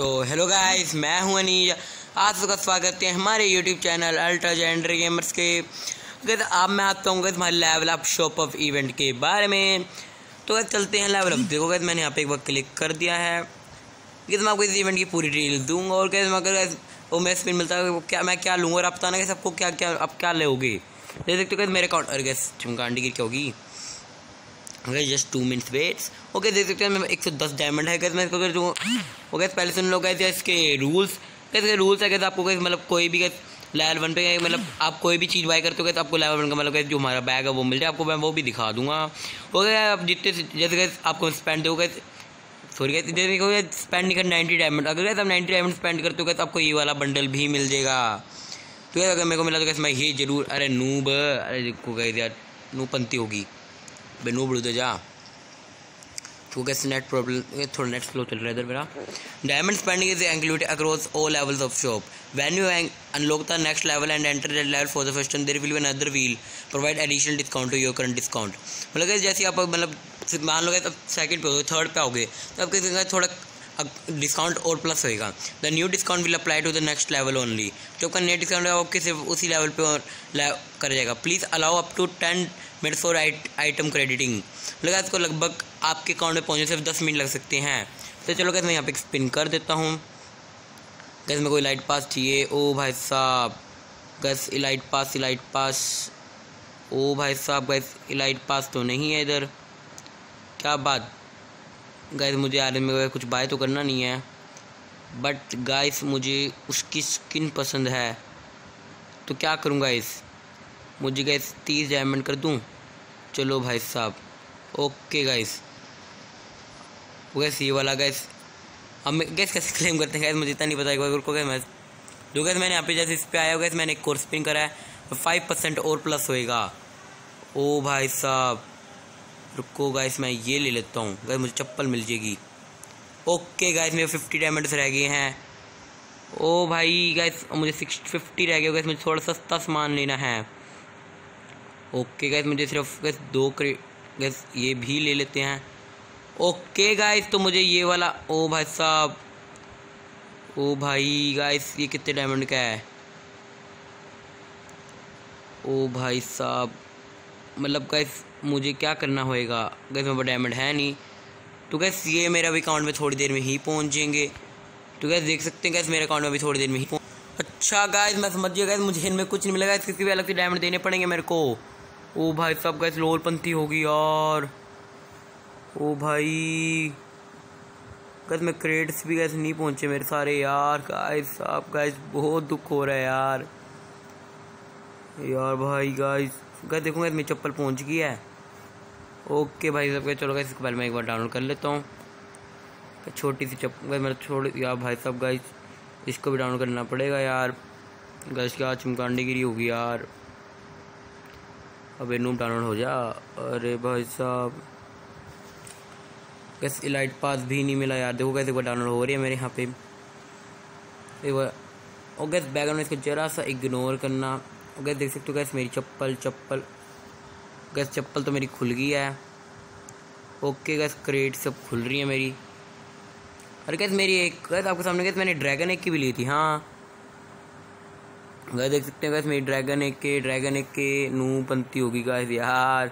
तो hello guys, मैं हूं अनीश। आप सबका स्वागत है हमारे YouTube channel ultra gender gamers के। अगर आप मैं आता हूँ हमारे level up shop of event के बारे में, तो अगर चलते हैं लेवल अप। देखो गाइस, मैंने यहाँ पे एक बार क्लिक कर दिया है। मैं आपको इस इवेंट की पूरी डिटेल दूंगा और कैसे मगर वो मैं स्पिन मिलता है क्या मैं क्या लूँगा और आप बताना कैसे आपको क्या क्या आप क्या लोगे। देख सकते हो मेरे अकाउंट और गैस चमकांडी की क्या होगी। Okay just 2 minutes waits. Okay देख सकते हैं मैं 110 डायमंड है। कैसे मैं इसको कर दूँगा। ओके पहले सुन लो कैसे इसके रूल्स। कैसे रूल्स है कैसे आपको कैसे मतलब कोई भी कैसे लेवल 1 पे मतलब आप कोई भी चीज़ बाय करते हो कैसे आपको लेवल 1 का मतलब कैसे जो हमारा बैग है वो मिल जाए। आपको मैं वो भी दिखा दूँगा। ओके आप जितने जैसे कैसे आपको स्पेंड हो गए थोड़ी देखोगे स्पेंड नहीं कर 90 डायमंड। अगर कैसे आप 90 डायमंड स्पेंड करते हो कैसे आपको ये वाला बंडल भी मिल जाएगा। तो यार अगर मेरे को मिला तो कैसे मैं ये जरूर अरे नूब अरे देखो गए यार नूपंती होगी बे नूब उधर जा। तो कैसे नेट प्रॉब्लम थोड़ा नेट स्लो चल रहा है इधर मेरा। Diamond spending is included across all levels of shop. When you unlock the next level and enter that level for the first time there will be another wheel provide additional discount to your current discount. मतलब कैसे जैसे आप मतलब मान लो अब 2nd पे हो गए 3rd पे आओगे तो आपके जगह थोड़ा डिस्काउंट और प्लस होएगा। The new discount will apply to the next level only. जो आपका नेट डिस्काउंट है आपके सिर्फ उसी लेवल पे कर जाएगा। Please allow up to 10 minutes for item crediting. लगा इसको लगभग आपके अकाउंट में पहुँचने सिर्फ 10 मिनट लग सकते हैं। तो चलो कैसे मैं यहाँ पे स्पिन कर देता हूँ। कैसे मैं कोई लाइट पास चाहिए। ओ भाई साहब गैस इलाइट पास ओ भाई साहब गैस इलाइट पास तो नहीं है इधर। क्या बात गाइस, मुझे आर्मी में कुछ बाय तो करना नहीं है बट गाइस मुझे उसकी स्किन पसंद है। तो क्या करूँगा इस मुझे गाइस 30 डायमंड कर दूँ। चलो भाई साहब ओके गाइस। वैसे ये वाला गाइस हम गैस कैसे क्लेम करते हैं गाइस मुझे इतना नहीं पता। एक बार को गैस मैं जो गैस मैंने यहाँ पे जैसे इस पर आया हो गैस मैंने एक कोर्स पिन करा है 5% और प्लस होएगा। ओ भाई साहब रुको गाइस मैं ये ले लेता हूँ। गाइस मुझे चप्पल मिल जाएगी। ओके गाइस मेरे 50 डायमंड्स रह गए हैं। ओ भाई गाइस मुझे 650 रह गए। गाइस मुझे थोड़ा सस्ता सामान लेना है। ओके गाइस मुझे सिर्फ गाइस 2 क्रेट गाइस ये भी ले लेते हैं। ओके गाइस तो मुझे ये वाला ओ भाई साहब ओ भाई गाइस ये कितने डायमंड का है। ओ भाई साहब मतलब गाइस मुझे क्या करना होएगा। गैस मेरे पास डायमंड है नहीं तो गैस ये मेरा अकाउंट में थोड़ी देर में ही पहुंचेंगे। तो गैस देख सकते हैं गैस मेरे अकाउंट में भी थोड़ी देर में ही अच्छा गैस मैं समझिए गैस मुझे इनमें कुछ नहीं मिलेगा। किसी भी अलग से डायमंड देने पड़ेंगे मेरे को। ओ भाई साहब गैस लोलपंथी होगी यार। ओ भाई गैस मैं क्रेड्स भी गैस नहीं पहुँचे मेरे सारे यार। गैस साहब गैस बहुत दुख हो रहा है यार यार भाई गैस गैस देखो गैस मेरी चप्पल पहुँच गई है। ओके भाई साहब चलो गाइस इसको पहले मैं एक बार डाउनलोड कर लेता हूँ। छोटी सी चप्पल मेरा छोड़ यार भाई साहब गाइस इसको भी डाउनलोड करना पड़ेगा यार। गाइस क्या चमकांडी गिरी होगी यार। अबे नूब डाउनलोड हो जा। अरे भाई साहब गाइस इलाइट पास भी नहीं मिला यार। देखो गाइस एक बार डाउनलोड हो रही है मेरे यहाँ पे एक बार। और गाइस बैकग्राउंड इसको जरा सा इग्नोर करना। और गाइस देख सकते हो गाइस मेरी चप्पल गैस चप्पल तो मेरी खुल गई है। ओके गैस क्रेट सब खुल रही है मेरी। अरे गैस मेरी एक गैस आपके सामने गैस मैंने ड्रैगन AK की भी ली थी। हाँ गैस देख सकते हैं गैस मेरी ड्रैगन AK नू बनती होगी गैस यार।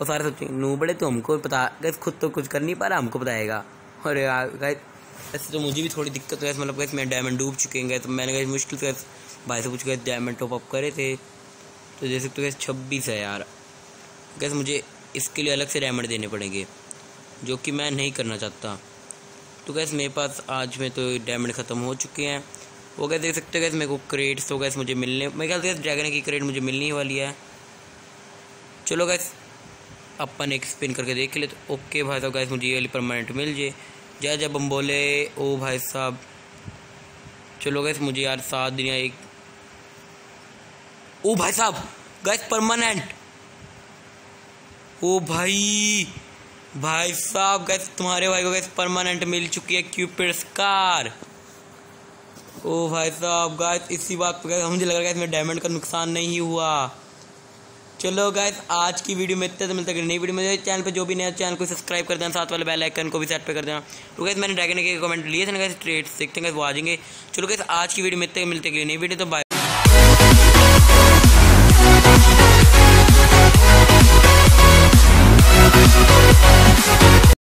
और सारे सोचेंगे नू बड़े तो हमको पता गैस खुद तो कुछ कर नहीं पा रहा हमको बताएगा। और गैस ऐसे तो मुझे भी थोड़ी दिक्कत हो गई मतलब गैस मेरे डायमंड डूब चुके हैं। तो मैंने गैस मुश्किल से भाई से कुछ गैस डायमंड टॉप अप करे थे। तो देख सकते हो गैस 26 है यार। गैस मुझे इसके लिए अलग से डायमंड देने पड़ेंगे जो कि मैं नहीं करना चाहता। तो गैस मेरे पास आज में तो डायमंड ख़त्म हो चुके हैं। वो गैस देख सकते हो गैस मेरे को क्रेट्स तो गैस मुझे मिलने मेरे ख्याल से ड्रैगन की क्रेट मुझे मिलने वाली है। चलो गैस अपन एक स्पिन करके देख ले तो ओके भाई साहब गैस मुझे ये वाली परमानेंट मिल जाए। जय जय बम बोले। ओ भाई साहब चलो गैस मुझे यार 7 दिन एक ओ भाई साहब गैस परमानेंट। ओ भाई भाई साहब गैस तुम्हारे भाई को गैस परमानेंट मिल चुकी है क्यूपिड स्कार। ओ भाई साहब गैस इसी बात पर गैस मुझे लग रहा है गैस मेरे डायमंड का नुकसान नहीं हुआ। चलो गाइस आज की वीडियो में इतने से मिलते हैं नई वीडियो में। चैनल पे जो भी नया चैनल को सब्सक्राइब कर देना, साथ वाले बेल आइकन को भी सेट पे कर देना। तो गाइस मैंने ड्रैगन के कमेंट लिए थे ना गाइस, ट्रेड सीखते हैं गाइस वो आ जाएंगे। चलो गाइस आज की वीडियो में इतने मिलते हैं नई वीडियो, तो बाय।